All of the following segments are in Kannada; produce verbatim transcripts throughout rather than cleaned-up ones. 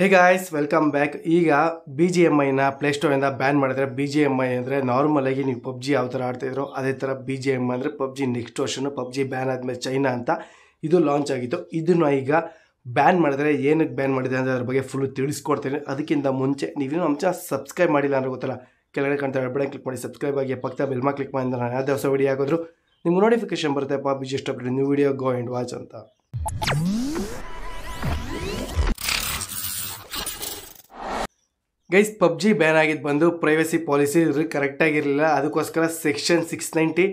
हे गाइस वेलकम बैक। ಈಗ ಬಿ ಜಿ ಎಂ ಐ ನ ಪ್ಲೇ ಸ್ಟೋರ್ ಇಂದ ಬ್ಯಾನ್ ಮಾಡಿದ್ರೆ ಬಿ ಜಿ ಎಂ ಐ ಅಂದ್ರೆ ನಾರ್ಮಲ್ ಆಗಿ ನೀವು ಪಬ್ಜಿ ಯಾವ ತರ ಆಡ್ತಿದ್ರೋ ಅದೇ ತರ ಬಿ ಜಿ ಎಂ ಐ ಅಂದ್ರೆ PUBG next version PUBG ban ಆದ್ಮೇಲೆ ಚೈನಾ ಅಂತ ಇದು ಲಾಂಚ್ ಆಗಿತ್ತು। ಇದನ್ನ ಈಗ ಬ್ಯಾನ್ ಮಾಡಿದ್ರೆ ಏನಕ್ಕೆ ಬ್ಯಾನ್ ಮಾಡಿದೆ ಅಂತ ಅದರ ಬಗ್ಗೆ ಫುಲ್ ತಿಳಿಸ್ಕೊಡ್ತೀನಿ। ಅದಕ್ಕಿಂತ ಮುಂಚೆ ನೀವೇನು ನಮ್ಮ ಸಬ್ಸ್ಕ್ರೈಬ್ ಮಾಡಿಲ್ಲ ಅಂದ್ರೆ ಗೊತ್ತಲ್ಲ, ಕೆಳಗಡೆ ಕಾಣ್ತಾ ಬೆಲ್ ಬಟನ್ ಕ್ಲಿಕ್ ಮಾಡಿ, ಸಬ್ಸ್ಕ್ರೈಬ್ ಆಗಿ ಪಕ್ಕದ ಬೆಲ್ ಮಾ ಕ್ಲಿಕ್ ಮಾಡಿದ್ರೆ ನಾನು ಯಾವುದೇ ಹೊಸ ವಿಡಿಯೋ ಹಾಕಿದ್ರು ನಿಮಗೆ ನೋಟಿಫಿಕೇಶನ್ ಬರುತ್ತೆ। ಪಬ್ಜಿ ಎಷ್ಟು update new video go and watch ಅಂತ। ಗೈಸ್ ಪಬ್ಜಿ ಬ್ಯಾನ್ ಆಗಿದ್ದು ಬಂದು ಪ್ರೈವಸಿ ಪಾಲಿಸಿ ಕರೆಕ್ಟಾಗಿರಲಿಲ್ಲ, ಅದಕ್ಕೋಸ್ಕರ ಸೆಕ್ಷನ್ ಸಿಕ್ಸ್ ನೈಂಟಿ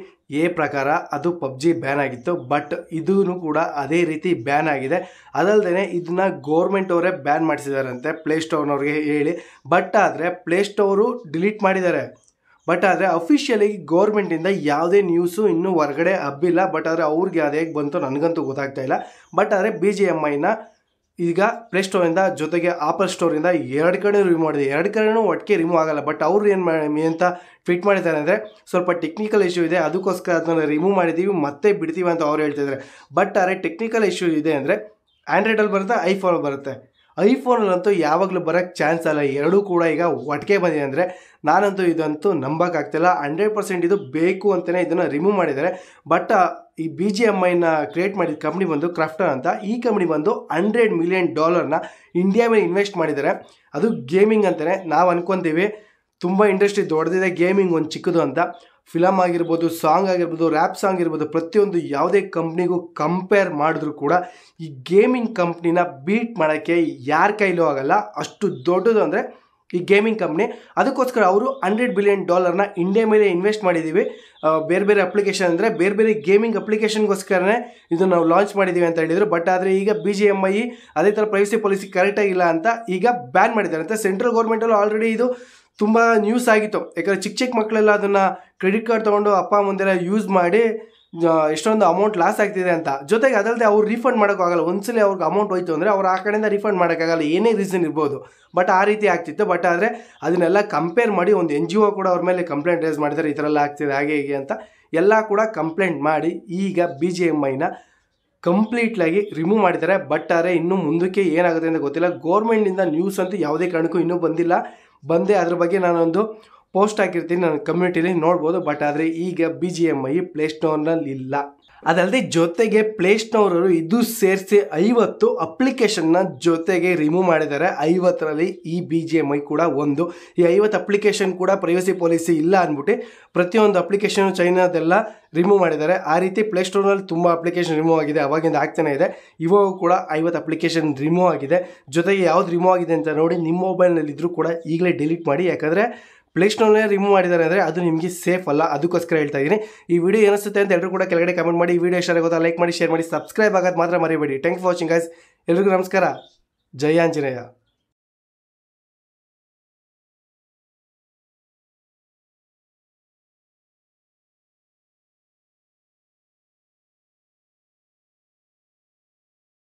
ಎ ಪ್ರಕಾರ ಅದು ಪಬ್ಜಿ ಬ್ಯಾನ್ ಆಗಿತ್ತು। ಬಟ್ ಇದೂ ಕೂಡ ಅದೇ ರೀತಿ ಬ್ಯಾನ್ ಆಗಿದೆ, ಅದಲ್ಲದೆ ಇದನ್ನ ಗೌರ್ಮೆಂಟ್ ಅವರೇ ಬ್ಯಾನ್ ಮಾಡಿಸಿದಾರಂತೆ ಪ್ಲೇಸ್ಟೋರ್ನವ್ರಿಗೆ ಹೇಳಿ। ಬಟ್ ಆದರೆ ಪ್ಲೇಸ್ಟೋರು ಡಿಲೀಟ್ ಮಾಡಿದ್ದಾರೆ, ಬಟ್ ಆದರೆ ಅಫಿಷಿಯಲಿ ಗೌರ್ಮೆಂಟಿಂದ ಯಾವುದೇ ನ್ಯೂಸು ಇನ್ನೂ ಹೊರಗಡೆ ಹಬ್ಬಿಲ್ಲ। ಬಟ್ ಆದರೆ ಅವ್ರಿಗೆ ಅದು ಹೇಗೆ ಬಂತು ನನಗಂತೂ ಗೊತ್ತಾಗ್ತಾ ಇಲ್ಲ। ಬಟ್ ಆದರೆ ಬಿ ಜಿ ಎಮ್ ಐನ ಈಗ ಪ್ಲೇಸ್ಟೋರಿಂದ ಜೊತೆಗೆ ಆಪಲ್ ಸ್ಟೋರಿಂದ ಎರಡು ಕಡೆ ರಿಮೂವ್ ಮಾಡಿದೆ, ಎರಡು ಕಡೆಯೂ ಒಟ್ಟಿಗೆ ರಿಮೂವ್ ಆಗಲ್ಲ। ಬಟ್ ಅವರು ಏನು ಮಾಡಿ ಅಂತ ಟ್ವೀಟ್ ಮಾಡಿದ್ದಾರೆ ಅಂದರೆ ಸ್ವಲ್ಪ ಟೆಕ್ನಿಕಲ್ ಇಶ್ಯೂ ಇದೆ, ಅದಕ್ಕೋಸ್ಕರ ಅದನ್ನು ರಿಮೂವ್ ಮಾಡಿದ್ದೀವಿ ಮತ್ತೆ ಬಿಡ್ತೀವಿ ಅಂತ ಅವ್ರು ಹೇಳ್ತಿದ್ದಾರೆ। ಬಟ್ ಆದರೆ ಟೆಕ್ನಿಕಲ್ ಇಶ್ಯೂ ಇದೆ ಅಂದರೆ ಆ್ಯಂಡ್ರಾಯ್ಡಲ್ಲಿ ಬರುತ್ತೆ, ಐಫೋನಲ್ಲಿ ಬರುತ್ತೆ, ಐಫೋನಲ್ಲಂತೂ ಯಾವಾಗಲೂ ಬರೋಕ್ಕೆ ಚಾನ್ಸ್ ಅಲ್ಲ, ಎರಡೂ ಕೂಡ ಈಗ ಒಟ್ಟಿಗೆ ಬಂದಿದೆ ಅಂದರೆ ನಾನಂತೂ ಇದಂತೂ ನಂಬೋಕ್ಕಾಗ್ತಿಲ್ಲ। ಹಂಡ್ರೆಡ್ ಪರ್ಸೆಂಟ್ ಇದು ಬೇಕು ಅಂತಲೇ ಇದನ್ನು ರಿಮೂವ್ ಮಾಡಿದ್ದಾರೆ। ಬಟ್ ಈ ಬಿ ಜಿ ಎಮ್ ಐನ ಕ್ರಿಯೇಟ್ ಮಾಡಿದ ಕಂಪ್ನಿ ಬಂದು ಕ್ರಾಫ್ಟನ್ ಅಂತ, ಈ ಕಂಪ್ನಿ ಬಂದು ಹಂಡ್ರೆಡ್ ಮಿಲಿಯನ್ ಡಾಲರ್ನ ಇಂಡಿಯಾ ಮೇಲೆ ಇನ್ವೆಸ್ಟ್ ಮಾಡಿದ್ದಾರೆ, ಅದು ಗೇಮಿಂಗ್ ಅಂತಲೇ ನಾವು ಅಂದ್ಕೊತೀವಿ। ತುಂಬ ಇಂಡಸ್ಟ್ರಿ ದೊಡ್ಡದಿದೆ ಗೇಮಿಂಗ್ ಒಂದು ಚಿಕ್ಕದು ಅಂತ, ಫಿಲಮ್ ಆಗಿರ್ಬೋದು, ಸಾಂಗ್ ಆಗಿರ್ಬೋದು, ರ್ಯಾಪ್ ಸಾಂಗ್ ಇರ್ಬೋದು, ಪ್ರತಿಯೊಂದು ಯಾವುದೇ ಕಂಪ್ನಿಗೂ ಕಂಪೇರ್ ಮಾಡಿದ್ರೂ ಕೂಡ ಈ ಗೇಮಿಂಗ್ ಕಂಪ್ನಿನ ಬೀಟ್ ಮಾಡೋಕ್ಕೆ ಯಾರ ಕೈಲೂ ಆಗಲ್ಲ, ಅಷ್ಟು ದೊಡ್ಡದು ಅಂದರೆ ಈ ಗೇಮಿಂಗ್ ಕಂಪ್ನಿ। ಅದಕ್ಕೋಸ್ಕರ ಅವರು ಹಂಡ್ರೆಡ್ ಬಿಲಿಯನ್ ಡಾಲರ್ನ ಇಂಡಿಯಾ ಮೇಲೆ ಇನ್ವೆಸ್ಟ್ ಮಾಡಿದ್ದೀವಿ, ಬೇರೆ ಬೇರೆ ಅಪ್ಲಿಕೇಶನ್ ಅಂದರೆ ಬೇರೆ ಬೇರೆ ಗೇಮಿಂಗ್ ಅಪ್ಲಿಕೇಶನ್ಗೋಸ್ಕರನೇ ಇದು ನಾವು ಲಾಂಚ್ ಮಾಡಿದ್ದೀವಿ ಅಂತ ಹೇಳಿದರು। ಬಟ್ ಆದರೆ ಈಗ ಬಿ ಜಿ ಎಮ್ ಐ ಅದೇ ಥರ ಪ್ರೈವಸಿ ಪಾಲಿಸಿ ಕರೆಕ್ಟಾಗಿಲ್ಲ ಅಂತ ಈಗ ಬ್ಯಾನ್ ಮಾಡಿದ್ದಾರೆ ಅಂತ ಸೆಂಟ್ರಲ್ ಗೌರ್ಮೆಂಟಲ್ಲೂ ಆಲ್ರೆಡಿ ಇದು ತುಂಬ ನ್ಯೂಸ್ ಆಗಿತ್ತು, ಯಾಕಂದರೆ ಚಿಕ್ಕ ಚಿಕ್ಕ ಮಕ್ಕಳೆಲ್ಲ ಅದನ್ನು ಕ್ರೆಡಿಟ್ ಕಾರ್ಡ್ ತೊಗೊಂಡು ಅಪ್ಪ ಮುಂದೆಲ್ಲ ಯೂಸ್ ಮಾಡಿ ಎಷ್ಟೊಂದು ಅಮೌಂಟ್ ಲಾಸ್ ಆಗ್ತಿದೆ ಅಂತ। ಜೊತೆಗೆ ಅದಲ್ಲದೆ ಅವ್ರು ರೀಫಂಡ್ ಮಾಡೋಕ್ಕಾಗಲ್ಲ, ಒಂದ್ಸಲಿ ಅವ್ರಿಗೆ ಅಮೌಂಟ್ ಹೋಯ್ತು ಅಂದರೆ ಅವ್ರು ಆ ಕಡೆಯಿಂದ ರೀಫಂಡ್ ಮಾಡೋಕ್ಕಾಗಲ್ಲ, ಏನೇ ರೀಸನ್ ಇರ್ಬೋದು, ಬಟ್ ಆ ರೀತಿ ಆಗ್ತಿತ್ತು। ಬಟ್ ಆದರೆ ಅದನ್ನೆಲ್ಲ ಕಂಪೇರ್ ಮಾಡಿ ಒಂದು ಎನ್ ಜಿ ಒ ಕೂಡ ಅವ್ರ ಮೇಲೆ ಕಂಪ್ಲೇಂಟ್ ರೇಸ್ ಮಾಡಿದ್ದಾರೆ, ಈ ಥರ ಎಲ್ಲ ಆಗ್ತಿದೆ ಹಾಗೆ ಹೀಗೆ ಅಂತ ಎಲ್ಲ ಕೂಡ ಕಂಪ್ಲೇಂಟ್ ಮಾಡಿ ಈಗ ಬಿ ಜಿ ಎಮ್ ಐನ ಕಂಪ್ಲೀಟ್ಲಾಗಿ ರಿಮೂವ್ ಮಾಡಿದ್ದಾರೆ। ಬಟ್ ಆದರೆ ಇನ್ನೂ ಮುಂದಕ್ಕೆ ಏನಾಗುತ್ತೆ ಅಂತ ಗೊತ್ತಿಲ್ಲ, ಗೌರ್ಮೆಂಟಿಂದ ನ್ಯೂಸ್ ಅಂತೂ ಯಾವುದೇ ಕಾರಣಕ್ಕೂ ಇನ್ನೂ ಬಂದಿಲ್ಲ, ಬಂದೆ ಅದ್ರ ಬಗ್ಗೆ ನಾನೊಂದು ಪೋಸ್ಟ್ ಹಾಕಿರ್ತೀನಿ ನನ್ನ ಕಮ್ಯುನಿಟಿಲಿ ನೋಡ್ಬೋದು। ಬಟ್ ಆದರೆ ಈಗ ಬಿ ಜಿ ಎಮ್ ಐ ಪ್ಲೇಸ್ಟೋರ್ನಲ್ಲಿ ಇಲ್ಲ, ಅದಲ್ಲದೆ ಜೊತೆಗೆ ಪ್ಲೇಸ್ಟೋರವರು ಇದು ಸೇರಿಸಿ ಐವತ್ತು ಅಪ್ಲಿಕೇಶನ್ನ ಜೊತೆಗೆ ರಿಮೂವ್ ಮಾಡಿದ್ದಾರೆ, ಐವತ್ತರಲ್ಲಿ ಈ ಬಿ ಜಿ ಎಮ್ ಐ ಕೂಡ ಒಂದು। ಈ ಐವತ್ತು ಅಪ್ಲಿಕೇಶನ್ ಕೂಡ ಪ್ರೈವಸಿ ಪಾಲಿಸಿ ಇಲ್ಲ ಅಂದ್ಬಿಟ್ಟು ಪ್ರತಿಯೊಂದು ಅಪ್ಲಿಕೇಶನು ಚೈನಾದೆಲ್ಲ ರಿಮೂವ್ ಮಾಡಿದ್ದಾರೆ, ಆ ರೀತಿ ಪ್ಲೇಸ್ಟೋರ್ನಲ್ಲಿ ತುಂಬ ಅಪ್ಲಿಕೇಶನ್ ರಿಮೂವ್ ಆಗಿದೆ, ಅವಾಗಿಂದ ಆಗ್ತಾನೇ ಇದೆ, ಇವಾಗ ಕೂಡ ಐವತ್ತು ಅಪ್ಲಿಕೇಶನ್ ರಿಮೂವ್ ಆಗಿದೆ। ಜೊತೆಗೆ ಯಾವ್ದು ರಿಮೂವ್ ಆಗಿದೆ ಅಂತ ನೋಡಿ, ನಿಮ್ಮ ಮೊಬೈಲ್ನಲ್ಲಿ ಇದ್ರೂ ಕೂಡ ಈಗಲೇ ಡಿಲೀಟ್ ಮಾಡಿ, ಯಾಕಂದರೆ ಪ್ಲೇಸ್ಟೋರ್ನೇ ರಿಮೂವ್ ಮಾಡಿದ್ದಾರೆ ಅಂದರೆ ಅದು ನಿಮಗೆ ಸೇಫ್ ಅಲ್ಲ, ಅದಕ್ಕೋಸ್ಕರ ಹೇಳ್ತಾ ಇದ್ದೀನಿ। ಈ ವಿಡಿಯೋ ಏನಿಸುತ್ತೆ ಅಂತ ಎಲ್ಲರೂ ಕೂಡ ಕೆಳಗಡೆ ಕಮೆಂಟ್ ಮಾಡಿ, ಈ ವಿಡಿಯೋ ಇಷ್ಟ ಆಗೋದಾ ಲೈಕ್ ಮಾಡಿ, ಶೇರ್ ಮಾಡಿ, ಸಬ್ಸ್ಕ್ರೈಬ್ ಆಗೋದು ಮಾತ್ರ ಮರಿಬೇಡಿ। ಥ್ಯಾಂಕ್ಸ್ ಫಾರ್ ವಾಚಿಂಗ್ ಗೈಸ್, ಎಲ್ಲರಿಗೂ ನಮಸ್ಕಾರ, ಜಯ ಆಂಜನೇಯ।